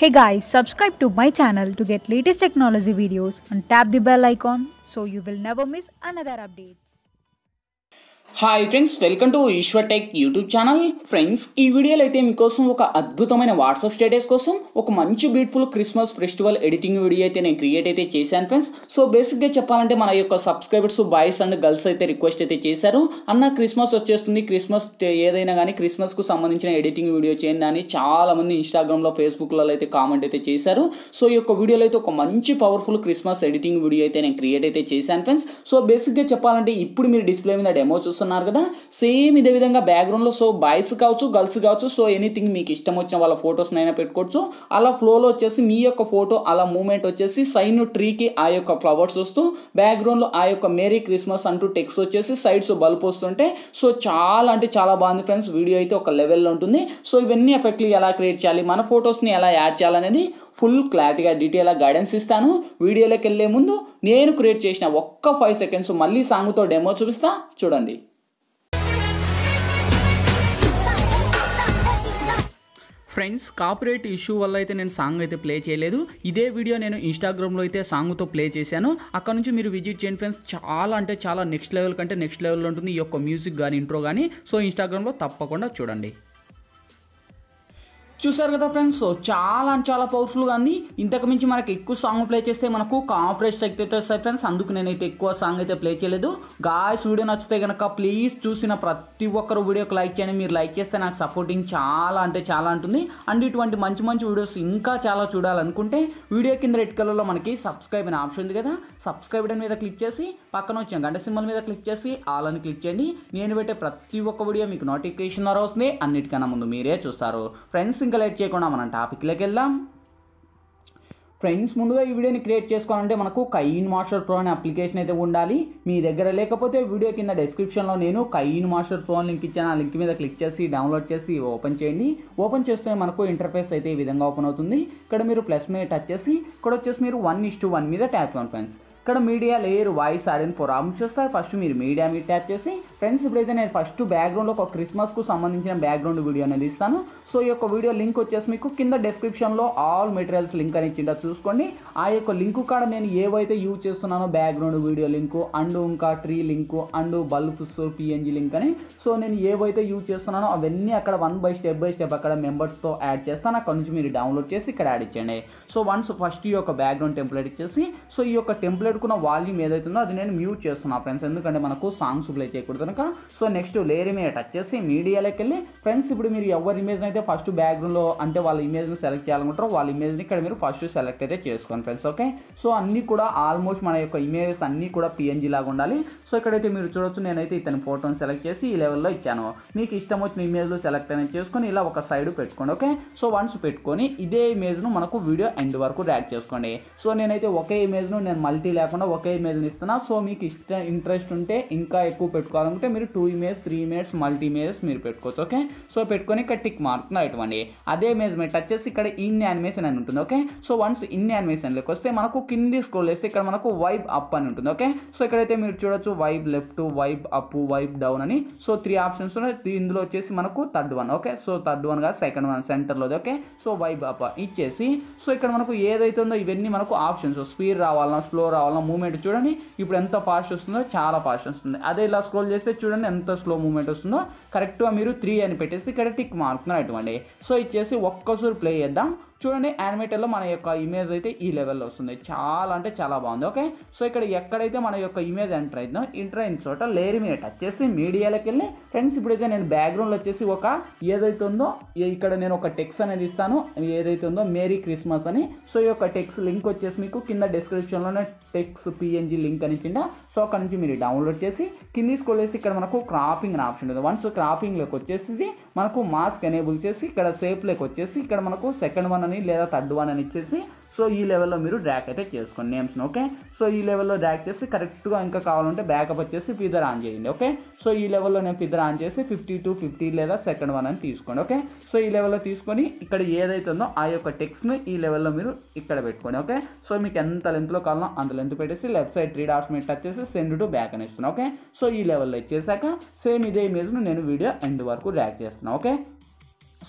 Hey guys, subscribe to my channel to get latest technology videos and tap the bell icon so you will never miss another update. Hi friends, welcome to Ishwar tech YouTube channel. Friends ई video అయితే మీ కోసం ఒక అద్భుతమైన WhatsApp status కోసం ఒక మంచి beautiful Christmas festival editing video అయితే నేను క్రియేట్ అయితే చేశాను ఫ్రెండ్స్. సో బేసిక్ గా చెప్పాలంటే మన యొక్క సబ్స్క్రైబర్స్ బాయ్స్ అండ్ గర్ల్స్ అయితే రిక్వెస్ట్ అయితే చేశారు, అన్న క్రిస్మస్ వచ్చేస్తుంది, క్రిస్మస్ ఏదైనా గానీ క్రిస్మస్ కు సంబంధించిన ఎడిటింగ్ వీడియో చేయండి అని చాలా మంది ఇన్‌స్టాగ్రామ్ లో ఫేస్‌బుక్ లో అయితే కామెంట్ అయితే చేశారు. సో ఈ యొక్క వీడియోలో అయితే ఒక మంచి పవర్ఫుల్ క్రిస్మస్ ఎడిటింగ్ వీడియో అయితే నేను క్రియేట్ అయితే చేశాను ఫ్రెండ్స్. సో బేసిక్ గా చెప్పాలంటే ఇప్పుడు మీరు డిస్‌ప్లే మీద డెమో कदा सेम इदे विधंगा बैकग्राउंड लो सो बायस कावचु गर्ल्स कावचु सो एनीथिंग मीकु इष्टम वच्चिन वाला फोटोस नैना पेट्टुकोवच्चु. अला फ्लो लो वच्चेसी मी योक्क फोटो अला मूवमेंट वच्चेसी साइन ट्री की आ योक्क फ्लवर्स वस्तू बैकग्राउंड लो आ योक्क मेरी क्रिस्मस अंटू टेक्स्ट वच्चेसी साइड्स बल्ब वस्तुंटे सो चाला अंटे चाला बागुंది फ्रेंड्स. वीडियो अयिते ओक लेवल लो उंटुंది. सो इवन्नी एफेक्ट्लु एला क्रिయేట్ చేయాలి, మన ఫోటోస్ ని ఎలా యాడ్ చేయాలి అనేది ఫుల్ క్లారిటీగా డీటెయిల్ గా గైడెన్స్ ఇస్తాను. వీడియోలోకి వెళ్ళే ముందు నేను క్రియేట్ చేసిన ఒక్క 5 సెకండ్స్ మళ్ళీ సాంగ్ తో డెమో చూపిస్తా చూడండి. फ्रेंड्स कॉपीराइट इश्यू वाले नैन सांग प्ले चेयलेदु. इदे वीडियो नैन इंस्टाग्राम सांग तो प्ले चेशानु. अक्कड़ नुंचि मीरु विजिट चेयंडि फ्रेंड्स. चाला अंटे चाला नेक्स्ट लेवल कंटे नेक्स्ट लेवल लो उंटुंदी ई म्यूजिक गानी इंट्रो गानी. सो इंस्टाग्राम लो तप्पकुंडा चूडंडी. చూసారు కదా ఫ్రెండ్స్, సో చాలా అంటే చాలా పవర్ఫుల్ గా ఉంది. ఇంతకు మించి మనకి ఎక్కువ సాంగ్ ప్లే చేస్తే మనకు కాపీరైట్ స్ట్రైక్ అయితే వస్తుంది ఫ్రెండ్స్. అందుకు నేనైతే ఎక్కువ సాంగ్ అయితే ప్లే చేయలేదు. గాయ్స్ వీడియో నచ్చితే గనక ప్లీజ్ చూసిన ప్రతి ఒక్కరు వీడియోకి లైక్ చేయండి. మీరు లైక్ చేస్తే నాకు సపోర్టింగ్ చాలా అంటే చాలా ఉంటుంది. అండ్ ఇటువంటి మంచి మంచి వీడియోస్ ఇంకా చాలా చూడాలనుకుంటే వీడియో కింద రెడ్ కలర్ లో మనకి సబ్స్క్రైబ్ అనే ఆప్షన్ ఉంది కదా, సబ్స్క్రైబ్ బటన్ మీద క్లిక్ చేసి పక్కన వచ్చే గంట సింబల్ మీద క్లిక్ చేసి ఆల్ అని క్లిక్ చేయండి. నేను పెట్టే ప్రతి ఒక్క వీడియో మీకు నోటిఫికేషన్ ద్వారా వస్తుంది, అన్నిటికన్నా ముందు మీరే చూస్తారు ఫ్రెండ్స్. ఇంకా లేట్ చేయకుండా మనం టాపిక్లోకి వెళ్దాం ఫ్రెండ్స్. ముందుగా ఈ వీడియోని క్రియేట్ చేసుకోవాలంటే మనకు కైన్ మాస్టర్ ప్రో అనే అప్లికేషన్ అయితే ఉండాలి. మీ దగ్గర లేకపోతే వీడియో కింద డిస్క్రిప్షన్లో నేను కైన్ మాస్టర్ ప్రో లింక్ ఇచ్చాను. ఆ లింక్ మీద క్లిక్ చేసి డౌన్లోడ్ చేసి ఓపెన్ చేయండి. ఓపెన్ చేస్తే మనకు ఇంటర్ఫేస్ అయితే ఈ విధంగా ఓపెన్ అవుతుంది. ఇక్కడ మీరు ప్లస్ మీద టచ్ చేసి ఇక్కడ వచ్చేసి మీరు 1:1 మీద ట్యాప్ చేయండి ఫ్రెండ్స్. ఇక్కడ మీడియా లేయర్ వాయిస్ ఆడియన్ ఫోర్ ఆప్షన్స్ వస్తాయి. ఫస్ట్ మీరు మీడియా మీద ట్యాప్ చేసి ఫ్రెండ్స్ ఇప్పుడైతే నేను ఫస్ట్ బ్యాక్గ్రౌండ్లో ఒక క్రిస్మస్కు సంబంధించిన బ్యాక్గ్రౌండ్ వీడియో అనేది ఇస్తాను. సో ఈ యొక్క వీడియో లింక్ వచ్చేసి మీకు కింద డిస్క్రిప్షన్లో ఆల్ మెటీరియల్స్ లింక్ అని ఇచ్చిందా చూసుకోండి. ఆ యొక్క లింకు కాడ నేను ఏవైతే యూజ్ చేస్తున్నానో బ్యాక్గ్రౌండ్ వీడియో లింకు అండ్ ఇంకా tree link and bulbs PNG link అని, సో నేను ఏవైతే యూజ్ చేస్తున్నానో అవన్నీ అక్కడ వన్ బై స్టెప్ అక్కడ మెంబర్స్తో యాడ్ చేస్తాను. అక్కడ నుంచి మీరు డౌన్లోడ్ చేసి ఇక్కడ యాడ్ ఇచ్చేయండి. సో వన్స్ ఫస్ట్ ఈ యొక్క బ్యాక్గ్రౌండ్ టెంప్లెట్ ఇచ్చేసి సో ఈ యొక్క టెంప్లెట్ వాల్యూమ్ ఏదైతుందో అది నేను మ్యూట్ చేస్తున్నా ఫ్రెండ్స్, ఎందుకంటే మనకు సాంగ్స్ ప్లే చేయకూడదు కనుక. సో నెక్స్ట్ లేయర్ మీద టచ్ చేసి మీడియాలోకి వెళ్ళి ఫ్రెండ్స్ ఇప్పుడు మీరు ఎవరి ఇమేజ్ అయితే ఫస్ట్ బ్యాక్గ్రౌండ్లో అంటే వాళ్ళ ఇమేజ్ని సెలెక్ట్ చేయాలనుకుంటారో వాళ్ళ ఇమేజ్ని ఇక్కడ మీరు ఫస్ట్ సెలెక్ట్ అయితే చేసుకోండి ఫ్రెండ్స్. ఓకే, సో అన్నీ కూడా ఆల్మోస్ట్ మన యొక్క ఇమేజెస్ అన్నీ కూడా PNG లాగా ఉండాలి. సో ఇక్కడైతే మీరు చూడొచ్చు, నేనైతే ఇతని ఫోటోని సెలెక్ట్ చేసి ఈ లెవెల్లో ఇచ్చాను. మీకు ఇష్టం వచ్చిన ఇమేజ్లో సెలెక్ట్ అనేది చేసుకొని ఇలా ఒక సైడ్ పెట్టుకోండి. ఓకే, సో వన్స్ పెట్టుకొని ఇదే ఇమేజ్ను మనకు వీడియో ఎండ్ వరకు యాడ్ చేసుకోండి. సో నేనైతే ఒకే ఇమేజ్ను నేను మల్టీ ఒకే ఇమేజ్ని ఇస్తున్నా. సో మీకు ఇంట్రెస్ట్ ఉంటే ఇంకా ఎక్కువ పెట్టుకోవాలనుకుంటే మీరు 2 ఇమేజ్ 3 ఇమేజ్ మల్టీ ఇమేజెస్ మీరు పెట్టుకోవచ్చు. ఓకే, సో పెట్టుకొని ఇక్కడ టిక్ మార్క్ ఇవ్వండి. అదే ఇమేజ్ మీరు టచ్ చేసి ఇక్కడ ఇన్ యానిమేషన్ అని ఉంటుంది. ఓకే, సో వన్స్ ఇన్ యానిమేషన్లోకి వస్తే మనకు కింది స్క్రోల్ చేస్తే ఇక్కడ మనకు వైబ్ అప్ అని ఉంటుంది. ఓకే, సో ఇక్కడైతే మీరు చూడొచ్చు vibe left vibe up vibe down అని. సో 3 ఆప్షన్స్ ఉన్నాయి. ఇందులో వచ్చేసి మనకు third one. Okay, so third one కాదు సెకండ్ వన్ సెంటర్లో. ఓకే, సో వైబ్ అప్ ఇచ్చేసి సో ఇక్కడ మనకు ఏదైతే ఉందో ఇవన్నీ మనకు ఆప్షన్స్ స్పీడ్ రావాలన్నా స్లో రావాలన్నా మూమెంట్ చూడండి ఇప్పుడు ఎంత ఫాస్ట్ వస్తుందో, చాలా ఫాస్ట్ వస్తుంది. అదే ఇలా స్క్రోల్ చేస్తే చూడండి ఎంత స్లో మూమెంట్ వస్తుందో. కరెక్ట్గా మీరు 3 అని పెట్టేసి ఇక్కడ టిక్ మార్కున్నారు అటువంటి. సో ఇచ్చేసి ఒక్కసారి ప్లే చేద్దాం చూడండి. యానిమేటర్లో మన యొక్క ఇమేజ్ అయితే ఈ లెవెల్లో వస్తుంది. చాలా అంటే చాలా బాగుంది. ఓకే, సో ఇక్కడ ఎక్కడైతే మన యొక్క ఇమేజ్ ఎంటర్ అవుతుందో ఎంటర్ అయిన చోట లేయర్ మీద టచ్ చేసి మీడియాలోకి వెళ్ళి ఫ్రెండ్స్ ఇప్పుడైతే నేను బ్యాక్గ్రౌండ్లో వచ్చేసి ఒక ఏదైతే ఉందో ఇక్కడ నేను ఒక టెక్స్ట్ అనేది ఇస్తాను. ఏదైతే ఉందో మేరీ క్రిస్మస్ అని. సో ఈ యొక్క టెక్స్ట్ లింక్ వచ్చేసి మీకు కింద డిస్క్రిప్షన్లోనే టెక్స్ట్ PNG లింక్ అని ఇచ్చిందా. సో అక్కడ నుంచి మీరు డౌన్లోడ్ చేసి కింది స్క్రోల్ చేసి ఇక్కడ మనకు క్రాపింగ్ ఆప్షన్ ఉంది. వన్స్ క్రాపింగ్లోకి వచ్చేసి మనకు మాస్క్ ఎనేబుల్ చేసి ఇక్కడ షేప్లోకి వచ్చేసి ఇక్కడ మనకు సెకండ్ వన్ అని లేదా థర్డ్ వన్ అని ఇచ్చేసి సో ఈ లెవెల్లో మీరు ర్యాక్ అయితే చేసుకోండి నేమ్స్ని. ఓకే, సో ఈ లెవెల్లో ర్యాక్ చేసి కరెక్ట్గా ఇంకా కావాలంటే బ్యాకప్ వచ్చేసి ఫిదర్ ఆన్ చేయండి. ఓకే, సో ఈ లెవెల్లో నేను ఫిదర్ ఆన్ చేసి 50 to 50 లేదా సెకండ్ వన్ అని తీసుకోండి. ఓకే, సో ఈ లెవెల్లో తీసుకొని ఇక్కడ ఏదైతే ఉందో ఆ యొక్క టెక్స్ట్ని ఈ లెవెల్లో మీరు ఇక్కడ పెట్టుకోండి. ఓకే, సో మీకు ఎంత లెంత్లో కావాలో అంత లెంత్ పెట్టేసి లెఫ్ట్ సైడ్ 3 డాట్స్ మీద టచ్ చేసి సెండ్ టు బ్యాక్ అని ఇస్తున్నాను. ఓకే, సో ఈ లెవెల్లో ఇచ్చేసాక సేమ్ ఇదే ఇమేజ్ను నేను వీడియో ఎండ్ వరకు ర్యాక్ చేస్తున్నాను. ఓకే,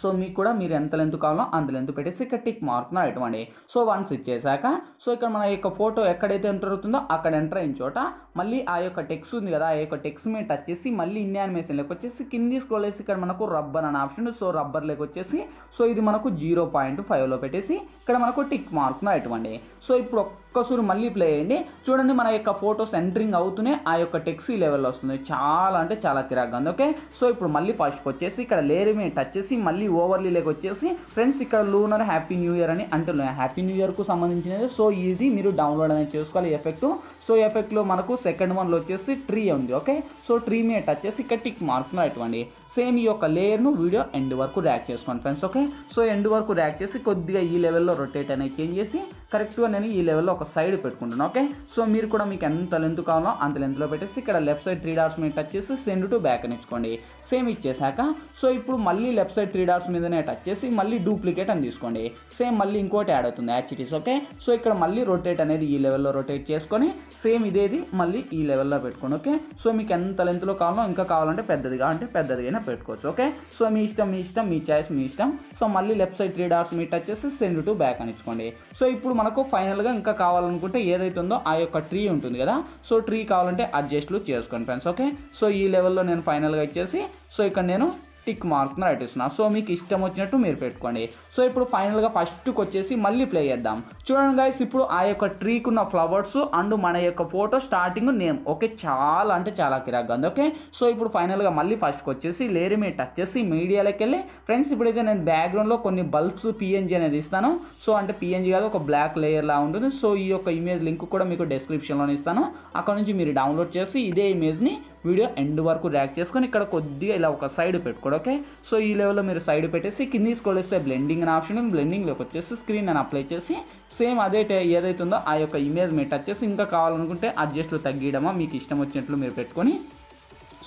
సో మీకు కూడా మీరు ఎంత లెంత్ కావాలో అంత లెంత్ పెట్టేసి ఇక్కడ టిక్ మార్క్ను ఇవ్వండి. సో వన్స్ ఇచ్చేసాక సో ఇక్కడ మన యొక్క ఫోటో ఎక్కడైతే ఎంటర్ అవుతుందో అక్కడ ఎంటర్ అయిన చోట మళ్ళీ ఆ యొక్క టెక్స్ట్ ఉంది కదా, ఆ యొక్క టెక్స్ట్ మీద టచ్ చేసి మళ్ళీ ఇన్ని యానిమేషన్లోకి వచ్చేసి కింది స్క్రోల్ చేసి ఇక్కడ మనకు రబ్బర్ అనే ఆప్షన్, సో రబ్బర్ లేక వచ్చేసి సో ఇది మనకు 0.5లో పెట్టేసి ఇక్కడ మనకు టిక్ మార్క్ను ఇవ్వండి. సో ఇప్పుడు ఒక్కసారి మళ్ళీ ప్లే చేయండి, చూడండి మన యొక్క ఫోటోస్ ఎంటరింగ్ అవుతూనే ఆ యొక్క టెక్స్ట్ లెవెల్లో వస్తుంది. చాలా అంటే చాలా కిరాక్గా ఉంది. ఓకే, సో ఇప్పుడు మళ్ళీ ఫస్ట్కి వచ్చేసి ఇక్కడ లేయర్ మీద టచ్ చేసి మళ్ళీ ఓవర్లీ లేక వచ్చేసి ఫ్రెండ్స్ ఇక్కడ లూనర్ హ్యాపీ న్యూ ఇయర్ అని అంటే హ్యాపీ న్యూ ఇయర్కు సంబంధించినది. సో ఇది మీరు డౌన్లోడ్ అనేది చేసుకోవాలి ఎఫెక్ట్. సో ఎఫెక్ట్లో మనకు సెకండ్ వన్లో వచ్చేసి ట్రీ ఉంది. ఓకే, సో ట్రీ మీద టచ్ చేసి ఇక్కడ టిక్ మార్క్ను ఇవ్వండి. సేమ్ ఈ యొక్క లేయర్ను వీడియో ఎండ్ వరకు ర్యాక్ చేసుకోండి ఫ్రెండ్స్. ఓకే, సో ఎండ్ వరకు ర్యాక్ చేసి కొద్దిగా ఈ లెవెల్లో రొటేట్ అనేది చేంజ్ చేసి కరెక్ట్గా నేను ఈ లెవెల్లో ఒక సైడ్ పెట్టుకుంటున్నాను. ఓకే, సో మీరు కూడా మీకు ఎంత లెంత్ కావాలో అంత లెంత్లో పెట్టేసి ఇక్కడ లెఫ్ట్ సైడ్ 3 డాట్స్ మీద టచ్ చేసి సెండ్ టు బ్యాక్ అనేసుకోండి. సేమ్ ఇచ్చేసాక సో ఇప్పుడు మళ్ళీ లెఫ్ట్ సైడ్ 3 డాట్స్ మీదనే టచ్ చేసి మళ్ళీ డూప్లికేట్ అని తీసుకోండి. సేమ్ మళ్ళీ ఇంకోటి యాడ్ అవుతుంది యాక్టివిటీస్. ఓకే, సో ఇక్కడ మళ్ళీ రొటేట్ అనేది ఈ లెవెల్లో రొటేట్ చేసుకొని సేమ్ ఇదేది మళ్ళీ ఈ లెవెల్లో పెట్టుకోండి. ఓకే, సో మీకు ఎంత లెంత్లో కావాలో, ఇంకా కావాలంటే పెద్దదిగా అంటే పెద్దదిగా పెట్టుకోవచ్చు. ఓకే, సో మీ ఇష్టం, మీ ఇష్టం, మీ చాయిస్, మీ ఇష్టం. సో మళ్ళీ లెఫ్ట్ సైడ్ 3 డాట్స్ మీద టచ్ చేసి సెండ్ టు బ్యాక్ అనేసుకోండి. సో ఇప్పుడు మనకు ఫైనల్గా ఇంకా కావాలనుకుంటే ఏదైతే ఉందో ఆ యొక్క ట్రీ ఉంటుంది కదా, సో ట్రీ కావాలంటే అడ్జస్ట్లు చేసుకోండి ఫ్రెండ్స్. ఓకే, సో ఈ లెవెల్లో నేను ఫైనల్గా ఇచ్చేసి సో ఇక్కడ నేను టిక్ మార్క్ను రైట్. సో మీకు ఇష్టం వచ్చినట్టు మీరు పెట్టుకోండి. సో ఇప్పుడు ఫైనల్గా ఫస్ట్కి వచ్చేసి మళ్ళీ ప్లే చేద్దాం. చూడండి గైస్, ఇప్పుడు ఆ యొక్క ట్రీకి ఉన్న ఫ్లవర్స్ అండ్ మన యొక్క ఫోటో స్టార్టింగ్ నేమ్. ఓకే, చాలా అంటే చాలా కిరాక్గా ఉంది. ఓకే, సో ఇప్పుడు ఫైనల్గా మళ్ళీ ఫస్ట్కి వచ్చేసి లేరు మీరు టచ్ చేసి మీడియాలోకి వెళ్ళి ఫ్రెండ్స్ ఇప్పుడైతే నేను బ్యాక్గ్రౌండ్లో కొన్ని బల్బ్స్ పిఎన్జీ అనేది ఇస్తాను. సో అంటే పిఎన్జీ కాదు, ఒక బ్లాక్ లేయర్లా ఉంటుంది. సో ఈ యొక్క ఇమేజ్ లింక్ కూడా మీకు డిస్క్రిప్షన్లో ఇస్తాను. అక్కడ నుంచి మీరు డౌన్లోడ్ చేసి ఇదే ఇమేజ్ని వీడియో ఎండ్ వరకు ర్యాక్ చేసుకొని ఇక్కడ కొద్దిగా ఇలా ఒక సైడ్ పెట్టుకోండి. ఓకే, సో ఈ లెవెల్లో మీరు సైడ్ పెట్టేసి కింది స్క్రోల్ చేస్తే బ్లెండింగ్ అనే ఆప్షన్, బ్లెండింగ్లోకి వచ్చేసి స్క్రీన్ అని అప్లై చేసి సేమ్ అదే ఏదైతే ఉందో ఆ యొక్క ఇమేజ్ మీరు టచ్ చేసి ఇంకా కావాలనుకుంటే అడ్జస్ట్లు తగ్గియడమా మీకు ఇష్టం వచ్చినట్లు మీరు పెట్టుకొని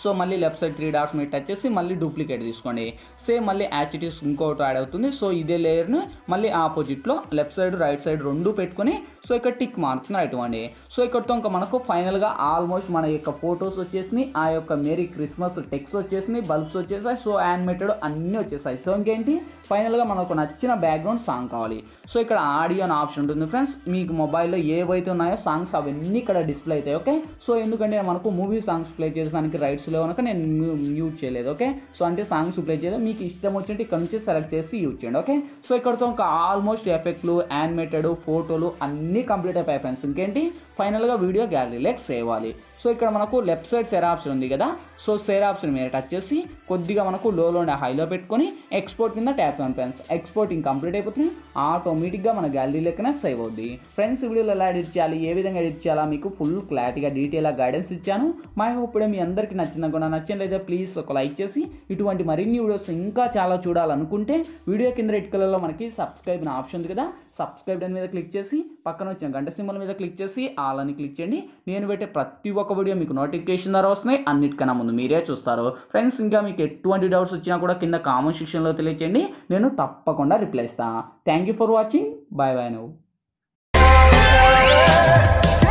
సో మళ్ళీ లెఫ్ట్ సైడ్ 3 డాట్స్ మీద టచ్ చేసి మళ్ళీ డూప్లికేట్ తీసుకోండి. సేమ్ మళ్ళీ యాక్టివిటీస్ ఇంకోటి యాడ్ అవుతుంది. సో ఇదే లేయర్ను మళ్ళీ ఆపోజిట్లో లెఫ్ట్ సైడ్ రైట్ సైడ్ రెండు పెట్టుకొని సో ఇక్కడ టిక్ మార్క్ను ఇవ్వండి. సో ఇక్కడితో ఇంకా మనకు ఫైనల్గా ఆల్మోస్ట్ మన యొక్క ఫొటోస్ వచ్చేసినాయి, ఆ యొక్క మేరీ క్రిస్మస్ టెక్స్ట్ వచ్చేసినాయి, బల్బ్స్ వచ్చేసాయి, సో యానిమేటెడ్ అన్నీ వచ్చేసాయి. సో ఇంకేంటి, ఫైనల్గా మనకు నచ్చిన బ్యాక్గ్రౌండ్ సాంగ్ కావాలి. సో ఇక్కడ ఆడియో అనే ఆప్షన్ ఉంటుంది ఫ్రెండ్స్. మీకు మొబైల్లో ఏవైతే ఉన్నాయో సాంగ్స్ అవన్నీ ఇక్కడ డిస్ప్లే అవుతాయి. ఓకే, సో ఎందుకంటే మనకు మూవీ సాంగ్స్ ప్లే చేసేదానికి రైట్స్ లేవు కనుక నేను మ్యూట్ చేయలేదు. ఓకే, సో అంటే సాంగ్స్ ప్లే చేయలేదు, మీకు ఇష్టం వచ్చినట్టు ఇక్కడ నుంచి సెలెక్ట్ చేసి యూజ్ చేయండి. ఓకే, సో ఇక్కడతో ఇంకా ఆల్మోస్ట్ ఎఫెక్ట్లు, యానిమేటెడ్, ఫోటోలు అన్నీ కంప్లీట్ అయిపోయాయి ఫ్రెండ్స్. ఇంకేంటి, ఫైనల్గా వీడియో గ్యాలరీలోకి సేవ్ అవ్వాలి. సో ఇక్కడ మనకు లెఫ్ట్ సైడ్ షేర్ ఆప్షన్ ఉంది కదా, సో షేర్ ఆప్షన్ మీద టచ్ చేసి కొద్దిగా మనకు లోలో ఉండే హైలో పెట్టుకొని ఎక్స్పోర్ట్ మీద ట్యాప్ చేయండి ఫ్రెండ్స్. ఎక్స్పోర్టింగ్ కంప్లీట్ అయిపోతుంది, ఆటోమేటిక్గా మన గ్యాలరీ లెక్కనే సేవ్ అవుద్ది ఫ్రెండ్స్. వీడియోలో ఎలా ఎడిట్ చేయాలి, ఏ విధంగా ఎడిట్ చేయాలా మీకు ఫుల్ క్లారిటీగా డీటెయిల్గా గైడెన్స్ ఇచ్చాను. మా ఇప్పుడు మీ అందరికీ నచ్చిందని కూడా, నచ్చినట్లయితే ప్లీజ్ ఒక లైక్ చేసి ఇటువంటి మరిన్ని వీడియోస్ ఇంకా చాలా చూడాలనుకుంటే వీడియో కింద రెడ్ కలర్లో మనకి సబ్స్క్రైబ్ అనే ఆప్షన్ ఉంది కదా, సబ్స్క్రైబ్ దాని మీద క్లిక్ చేసి పక్కన వచ్చిన గంట సింబల్ మీద క్లిక్ చేసి ఆల్ అని క్లిక్ చేయండి. నేను పెట్టే ప్రతి ఒక్క వీడియో మీకు నోటిఫికేషన్ ద్వారా వస్తున్నాయి, అన్నిటికన్నా ముందు మీరే చూస్తారు ఫ్రెండ్స్. ఇంకా మీకు ఎటువంటి డౌట్స్ వచ్చినా కూడా కింద కామెంట్ సెక్షన్లో తెలియచేయండి, నేను తప్పకుండా రిప్లై ఇస్తాను. Thank you for watching, bye bye now.